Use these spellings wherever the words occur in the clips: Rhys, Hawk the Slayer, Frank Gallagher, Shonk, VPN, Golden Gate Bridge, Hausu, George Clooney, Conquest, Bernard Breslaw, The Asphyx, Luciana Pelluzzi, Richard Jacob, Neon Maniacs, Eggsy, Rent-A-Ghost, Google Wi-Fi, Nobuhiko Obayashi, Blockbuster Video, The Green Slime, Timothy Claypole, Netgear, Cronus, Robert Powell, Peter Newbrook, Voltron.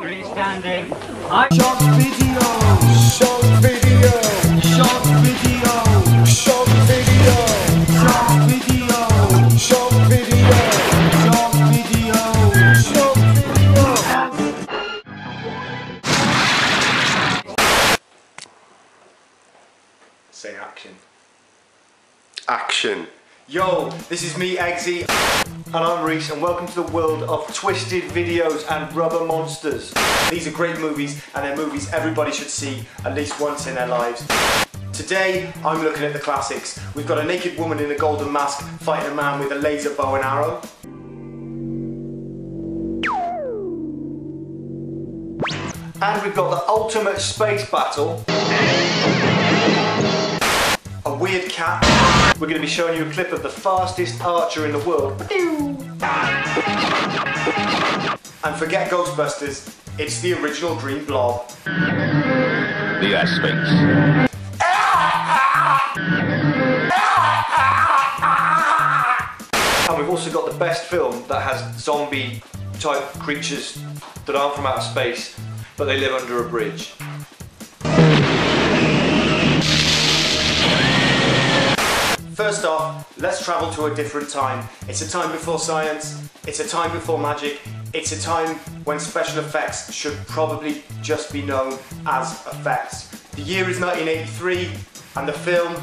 Standing. Say action. Action. Yo, this is me, Eggsy. And I'm Rhys, and welcome to the world of twisted videos and rubber monsters. These are great movies, and they're movies everybody should see at least once in their lives. Today, I'm looking at the classics. We've got a naked woman in a golden mask fighting a man with a laser bow and arrow. And we've got the ultimate space battle. A weird cat. We're going to be showing you a clip of the fastest archer in the world. And forget Ghostbusters, it's the original Green Blob. The Asphyx. And we've also got the best film that has zombie type creatures that aren't from outer space, but they live under a bridge. First off, let's travel to a different time. It's a time before science, it's a time before magic, it's a time when special effects should probably just be known as effects. The year is 1983 and the film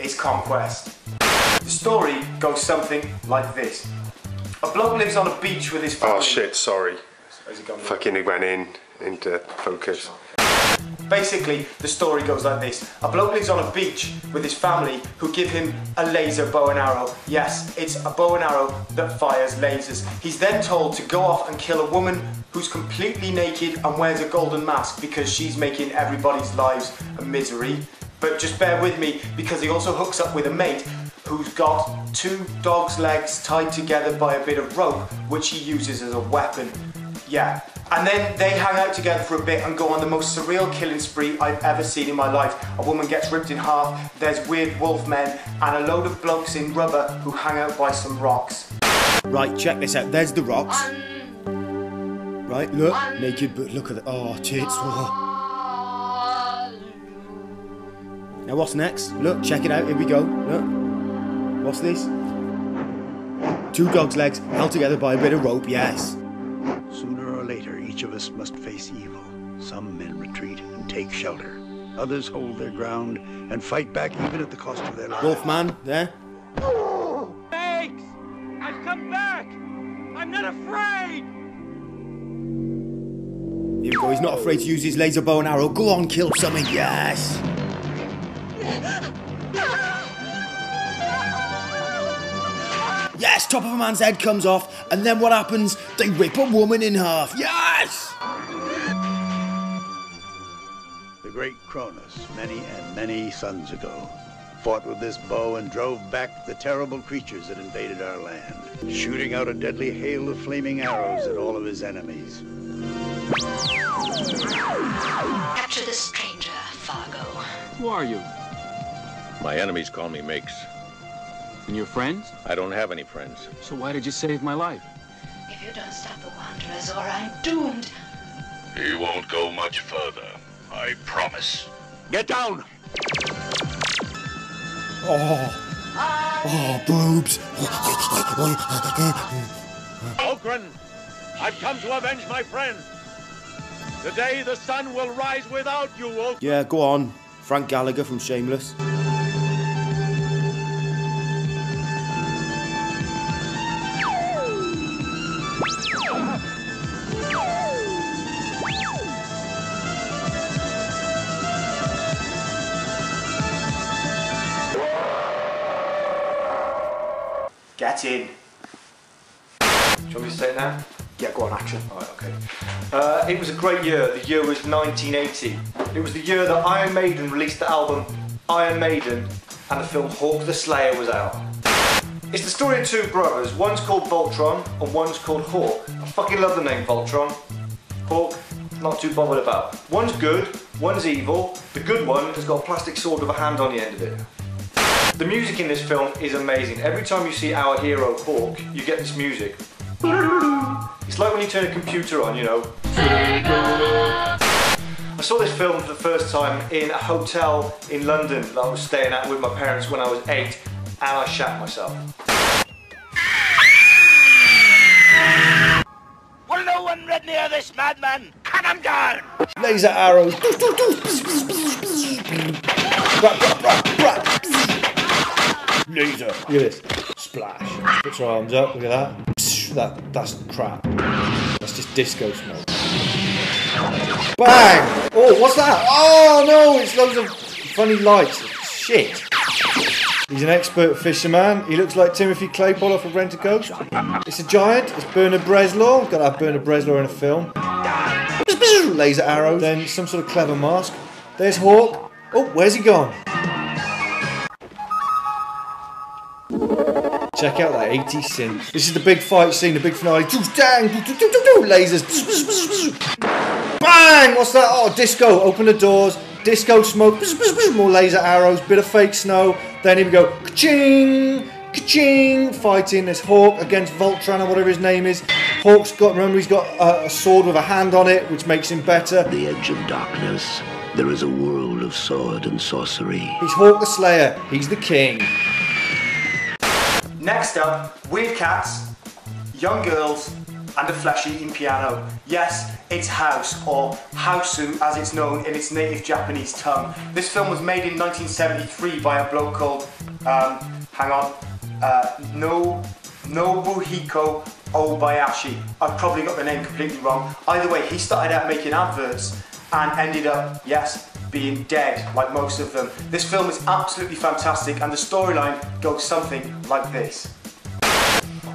is Conquest. The story goes something like this. A bloke lives on a beach with his family. Oh shit, sorry. How's it going? Fucking it went into focus. Basically, the story goes like this. A bloke lives on a beach with his family who give him a laser bow and arrow. Yes, it's a bow and arrow that fires lasers. He's then told to go off and kill a woman who's completely naked and wears a golden mask because she's making everybody's lives a misery. But just bear with me because he also hooks up with a mate who's got two dog's legs tied together by a bit of rope, which he uses as a weapon. Yeah. And then they hang out together for a bit and go on the most surreal killing spree I've ever seen in my life. A woman gets ripped in half, there's weird wolf men, and a load of blokes in rubber who hang out by some rocks. Right, check this out. There's the rocks. Right, look. Naked, but look at the... Oh, tits. Oh. Now what's next? Look, check it out. Here we go. Look. What's this? Two dog's legs held together by a bit of rope, yes. Sooner or later, each of us must face evil. Some men retreat and take shelter. Others hold their ground and fight back even at the cost of their lives. Wolfman, there. Thanks! I've come back! I'm not afraid! Here we go, he's not afraid to use his laser bow and arrow. Go on, kill something, yes! Yes, top of a man's head comes off, and then what happens? They rip a woman in half. Yes! The great Cronus, many and many suns ago, fought with this bow and drove back the terrible creatures that invaded our land, shooting out a deadly hail of flaming arrows at all of his enemies. Capture this stranger, Fargo. Who are you? My enemies call me Makes. And your friends? I don't have any friends. So why did you save my life? If you don't stop the Wanderers, or I'm doomed. He won't go much further, I promise. Get down! Oh. Oh, boobs. Okran, I've come to avenge my friend. Today the sun will rise without you, Okran. Yeah, go on. Frank Gallagher from Shameless. Get in. Do you want me to say it now? Yeah, go on, action. Alright, okay. It was a great year. The year was 1980. It was the year that Iron Maiden released the album Iron Maiden and the film Hawk the Slayer was out. It's the story of two brothers. One's called Voltron and one's called Hawk. I fucking love the name Voltron. Hawk, not too bothered about. One's good, one's evil. The good one has got a plastic sword with a hand on the end of it. The music in this film is amazing. Every time you see our hero, Hawk, you get this music. It's like when you turn a computer on, you know. I saw this film for the first time in a hotel in London that I was staying at with my parents when I was 8, and I shat myself. Will no one read near this madman? Cut him down! Laser arrows. Laser. Look at this. Splash. Put your arms up, look at that. That's crap. That's just disco smoke. Bang! Oh, what's that? Oh no, it's loads of funny lights. Shit. He's an expert fisherman. He looks like Timothy Claypole off of Rent-A-Ghost. It's a giant. It's Bernard Breslaw. Gotta have Bernard Breslaw in a film. Laser arrows. Then some sort of clever mask. There's Hawk. Oh, where's he gone? Check out that 80 synth. This is the big fight scene, the big finale. Dang! Lasers. Bang! What's that? Oh, disco. Open the doors. Disco smoke. More laser arrows. Bit of fake snow. Then here we go. Ka-ching! Ka-ching! Fighting. There's Hawk against Voltron or whatever his name is. Hawk's got, remember, he's got a sword with a hand on it, which makes him better. The edge of darkness. There is a world of sword and sorcery. He's Hawk the Slayer. He's the king. Next up, weird cats, young girls, and a flesh-eating piano. Yes, it's House, or Hausu as it's known in its native Japanese tongue. This film was made in 1973 by a bloke called, Nobuhiko Obayashi. I've probably got the name completely wrong. Either way, he started out making adverts and ended up, yes, being dead, like most of them. This film is absolutely fantastic, and the storyline goes something like this.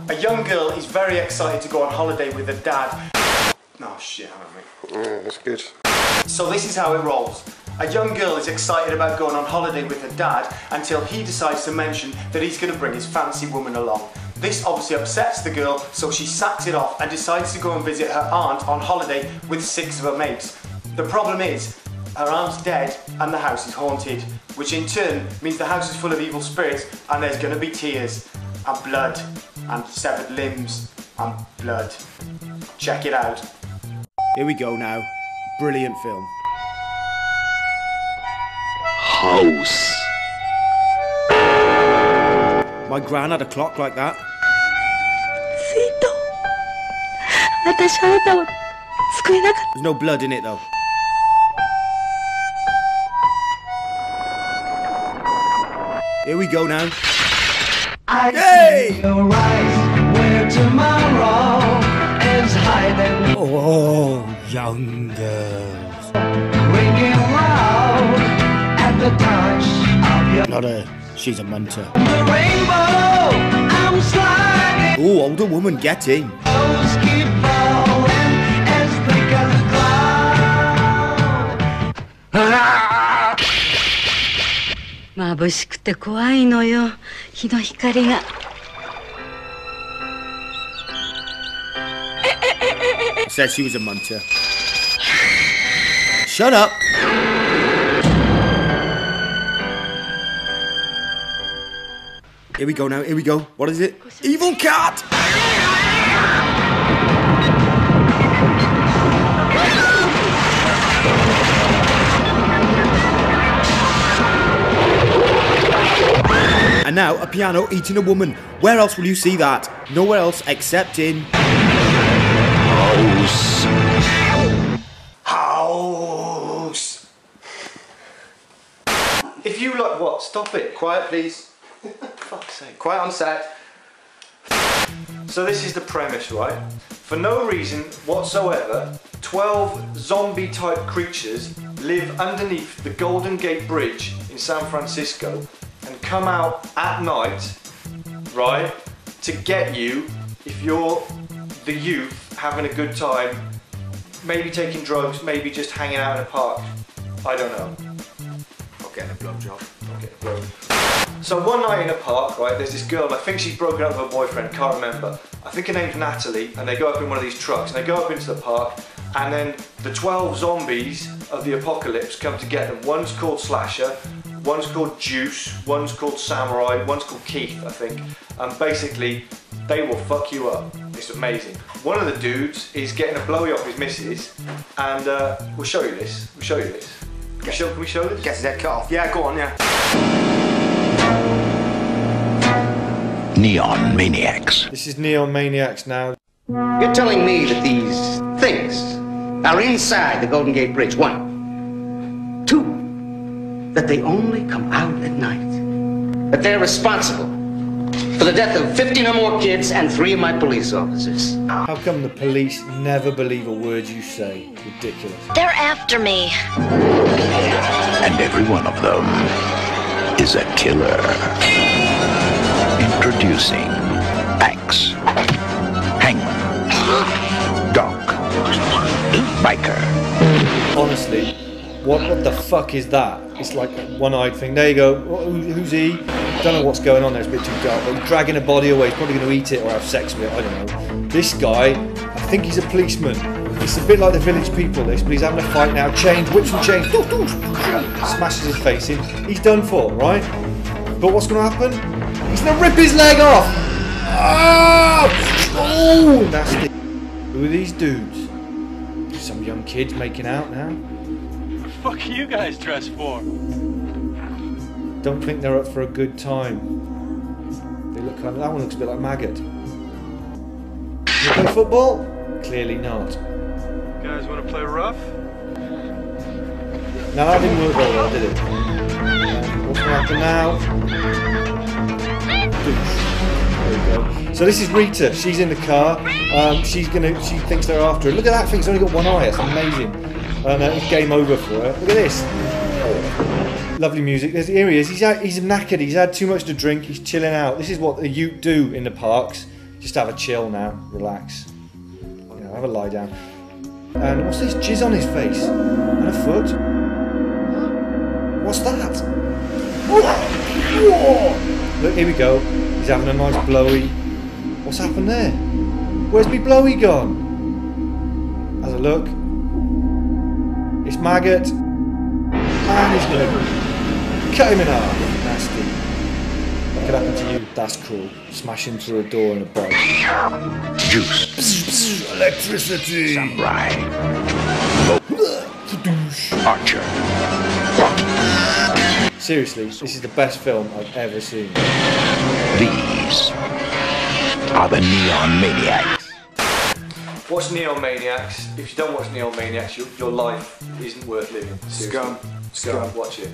A young girl is very excited to go on holiday with her dad. Oh shit, I don't know. Yeah, that's good. So this is how it rolls. A young girl is excited about going on holiday with her dad until he decides to mention that he's going to bring his fancy woman along. This obviously upsets the girl, so she sacks it off and decides to go and visit her aunt on holiday with 6 of her mates. The problem is, her aunt's dead and the house is haunted, which in turn means the house is full of evil spirits and there's going to be tears and blood and severed limbs and blood. Check it out. Here we go now. Brilliant film. House. My gran had a clock like that. There's no blood in it though. Here we go now. I see your eyes where tomorrow is hiding. Oh, young girls. Ringing loud at the touch of your... Not her, she's a munter. The rainbow, I'm sliding. Oh, older woman, get in. Those keep falling as thick as a cloud. Said she was a munter. Shut up! Here we go now, here we go. What is it? Evil cat! And now, a piano eating a woman. Where else will you see that? Nowhere else except in... House. House. If you like what? Stop it. Quiet, please. Fuck's sake. Quiet on set. So this is the premise, right? For no reason whatsoever, 12 zombie-type creatures live underneath the Golden Gate Bridge in San Francisco and come out at night, right, to get you if you're the youth having a good time, maybe taking drugs, maybe just hanging out in a park. I don't know. Not getting a blowjob. Not getting a blowjob. So one night in a park, right, there's this girl, and I think she's broken up with her boyfriend, can't remember. I think her name's Natalie, and they go up in one of these trucks, and they go up into the park, and then the 12 zombies of the apocalypse come to get them. One's called Slasher, one's called Juice, one's called Samurai, one's called Keith, I think. And basically, They will fuck you up. It's amazing. One of the dudes is getting a blowy off his missus, and we'll show you this. We'll show you this. Can we show this? Gets his head cut off. Yeah, go on, yeah. Neon Maniacs. This is Neon Maniacs now. You're telling me that these things are inside the Golden Gate Bridge, 1. 2, that they only come out at night, that they're responsible for the death of 15 or more kids and 3 of my police officers. How come the police never believe a word you say? Ridiculous. They're after me. And every one of them is a killer. Introducing Axe, Hangman, Dog, Biker. Honestly, what the fuck is that? It's like a one-eyed thing. There you go. Who's he? I don't know what's going on there, it's a bit too dark, but dragging a body away, he's probably going to eat it or have sex with it, I don't know. This guy, I think he's a policeman. It's a bit like The Village People, this, but he's having a fight now, chains, whips and chains, smashes his face in, he's done for, right? But what's going to happen? He's going to rip his leg off! Oh! Oh! Nasty. Who are these dudes? Some young kids making out now. What the fuck are you guys dressed for? Don't think they're up for a good time. They look kind of, that one looks a bit like maggot. You play football? Clearly not. You guys want to play rough? Now that didn't work very well, did it? What's going to happen now? There we go. So this is Rita. She's in the car. She thinks they're after her. Look at that thing. It's only got one eye. It's amazing. And it's game over for her. Look at this. Lovely music. Here he is. He's knackered. He's had too much to drink. He's chilling out. This is what the youth do in the parks. Just have a chill now. Relax. You know, have a lie down. And what's this jizz on his face? And a foot? What's that? Whoa! Look, here we go. He's having a nice blowy. What's happened there? Where's me blowy gone? Has a look. It's maggot. And he's good. Cut him in half. Nasty. What could happen to you? That's cruel. Smashing through a door in a bike. Juice. Psh, psh, electricity. Samurai. Archer. Seriously, this is the best film I've ever seen. These are the Neon Maniacs. Watch Neon Maniacs. If you don't watch Neon Maniacs, your life isn't worth living. Seriously. Scum. Watch it.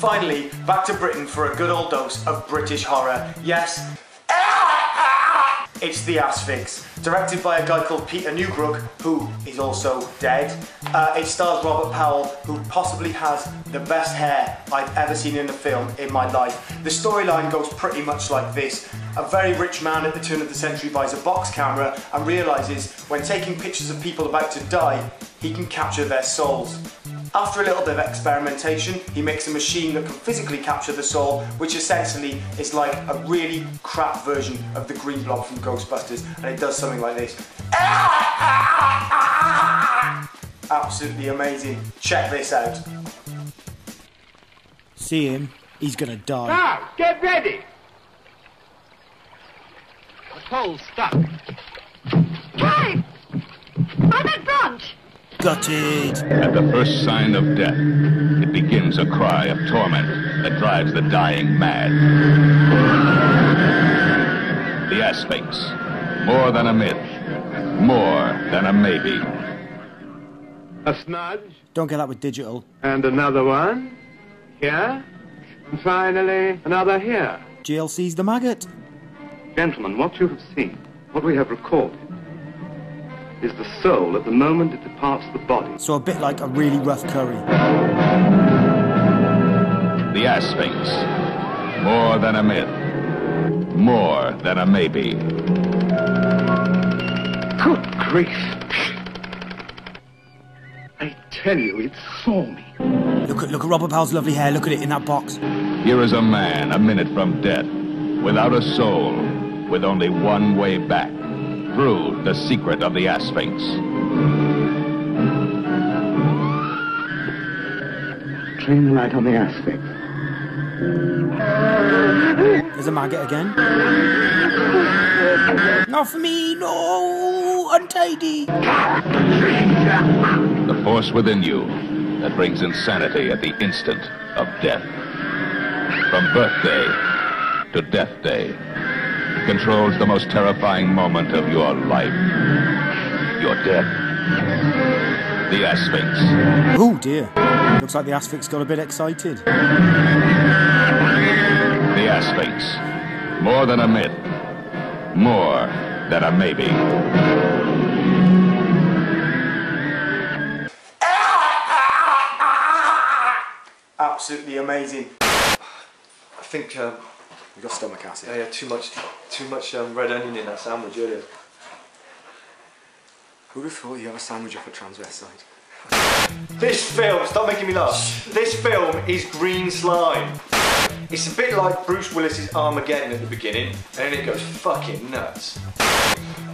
Finally, back to Britain for a good old dose of British horror. Yes, it's The Asphyx, directed by a guy called Peter Newbrook, who is also dead. It stars Robert Powell, who possibly has the best hair I've ever seen in a film in my life. The storyline goes pretty much like this. A very rich man at the turn of the century buys a box camera and realises when taking pictures of people about to die, he can capture their souls. After a little bit of experimentation, he makes a machine that can physically capture the soul, which essentially is like a really crap version of the green blob from Ghostbusters, and it does something like this. Absolutely amazing. Check this out. See him? He's gonna die. Now, get ready! The pole's stuck. Hey! On that branch! Got it. At the first sign of death, it begins a cry of torment that drives the dying mad. The Asphyx. More than a myth. More than a maybe. A smudge. Don't get that with digital. And another one. Here. And finally, another here. GLC's the maggot. Gentlemen, what you have seen, what we have recorded, is the soul at the moment it departs the body. So a bit like a really rough curry. The Asphyx. More than a myth. More than a maybe. Good grief. I tell you, it saw me. Look at Robert Powell's lovely hair. Look at it in that box. Here is a man a minute from death, without a soul, with only one way back. Through the secret of the Asphyx. Train the light on the Asphyx. There's a maggot again. Not for me, no! Untidy! The force within you that brings insanity at the instant of death. From birthday to death day, it controls the most terrifying moment of your life. Your death. The Asphyx. Oh dear. Looks like the Asphyx got a bit excited. The Asphyx. More than a myth. More than a maybe. Absolutely amazing. I think we got stomach acid. Yeah, too much red onion in that sandwich earlier. Who'd have thought you had a sandwich off a transvestite? This film, stop making me laugh. This film is Green Slime. It's a bit like Bruce Willis's Armageddon at the beginning, and then it goes fucking nuts.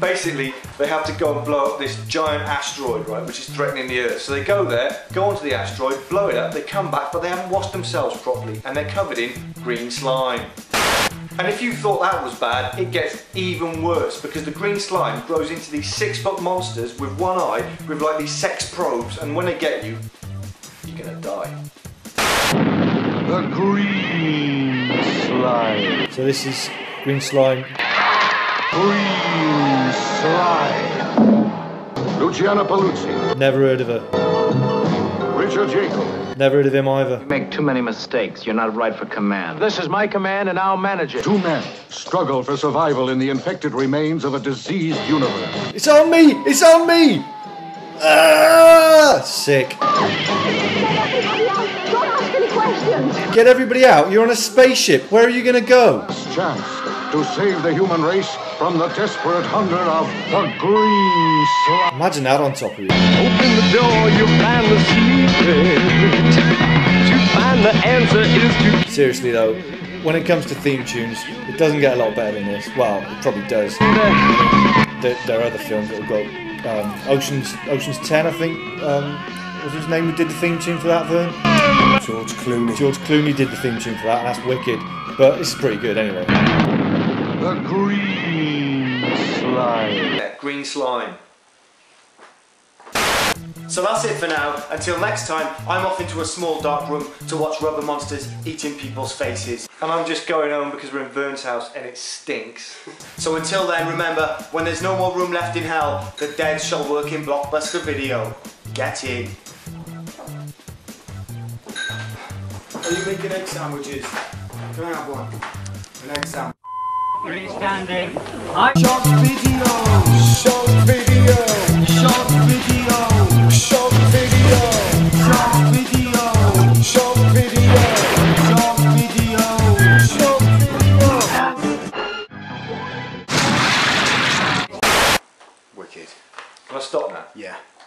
Basically, they have to go and blow up this giant asteroid, right, which is threatening the Earth. So they go there, go onto the asteroid, blow it up, they come back, but they haven't washed themselves properly, and they're covered in green slime. And if you thought that was bad, it gets even worse, because the green slime grows into these 6-foot monsters with one eye, with like these sex probes, and when they get you, you're gonna die. The green slime. So this is green slime. Green slime. Luciana Pelluzzi. Never heard of her. Richard Jacob. Never heard of him either. You make too many mistakes. You're not right for command. This is my command, and I'll manage it. Two men struggle for survival in the infected remains of a diseased universe. It's on me! It's on me! Ah! Sick. Get everybody out. You're on a spaceship. Where are you going to go? Chance to save the human race from the desperate hunger of the green slime. Imagine that on top of you. Open the door, you find the secret. To find the answer is to... Seriously though, when it comes to theme tunes, it doesn't get a lot better than this. Well, it probably does. There are other films that have got Ocean's 10, I think. What was his name who did the theme tune for that, Vern? George Clooney. George Clooney did the theme tune for that, and that's wicked. But it's pretty good anyway. The green slime. Yeah, green slime. So that's it for now. Until next time, I'm off into a small dark room to watch rubber monsters eating people's faces. And I'm just going home because we're in Vern's house and it stinks. So until then, remember, when there's no more room left in hell, the dead shall work in Blockbuster Video. Get in. Are you making egg sandwiches? Can I have one? An egg sandwich. Please stand in. Shonk video! Shonk video! Shonk video! Shonk video! Shonk video! Shonk video! Shonk video! Shonk video! Wicked. Can I stop now? Yeah.